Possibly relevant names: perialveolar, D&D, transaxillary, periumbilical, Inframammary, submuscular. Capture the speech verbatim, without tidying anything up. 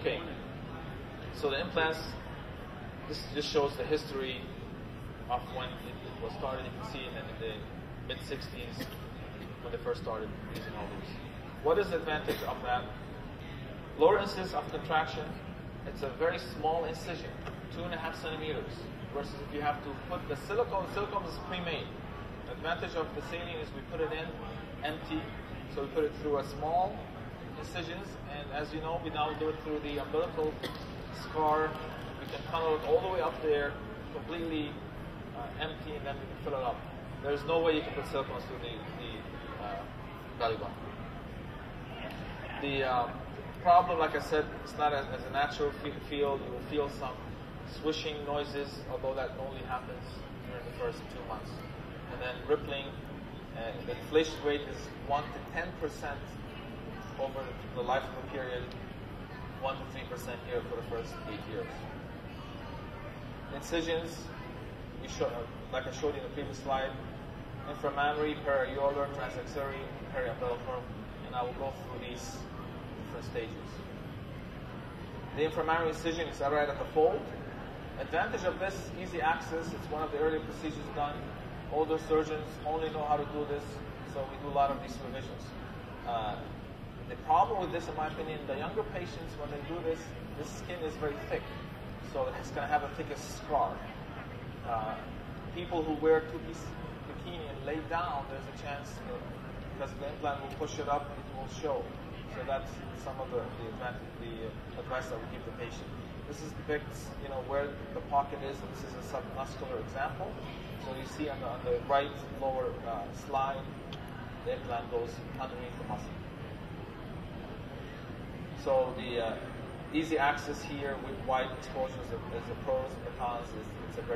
Okay, so the implants, this just shows the history of when it was started. You can see in the, in the mid sixties when they first started using all those. What is the advantage of that? Lower incidence of contraction. It's a very small incision, two and a half centimeters, versus if you have to put the silicone. Silicone is pre-made. The advantage of the saline is we put it in empty, so we put it through a small incisions, and as you know, we now do it through the umbilical scar. We can funnel it all the way up there, completely uh, empty, and then we can fill it up. There's no way you can put silicone through the, the uh, belly button. The um, problem, like I said, it's not as, as a natural field. You will feel some swishing noises, although that only happens during the first two months. And then rippling, uh, the inflation rate is one to ten percent over the life of the period, one to three percent here for the first eight years. Incisions, we show, like I showed you in the previous slide, inframammary, perialveolar, transaxillary, periumbilical, and I will go through these different stages. The inframammary incision is right at the fold. Advantage of this, easy access. It's one of the early procedures done. Older surgeons only know how to do this, so we do a lot of these revisions. Uh, the problem with this, in my opinion, the younger patients, when they do this, the skin is very thick, so it's going to have a thicker scar. Uh, people who wear two-piece bikini and lay down, there's a chance that, because the implant will push it up, it will show. So that's some of the, the, advantage, the advice that we give the patient. This is depicts, you know, where the pocket is. This is a submuscular example. So you see on the, on the right lower uh, slide, the implant goes underneath the muscle. So the uh, easy access here with wide exposures is the pros and the cons. Is, it's a very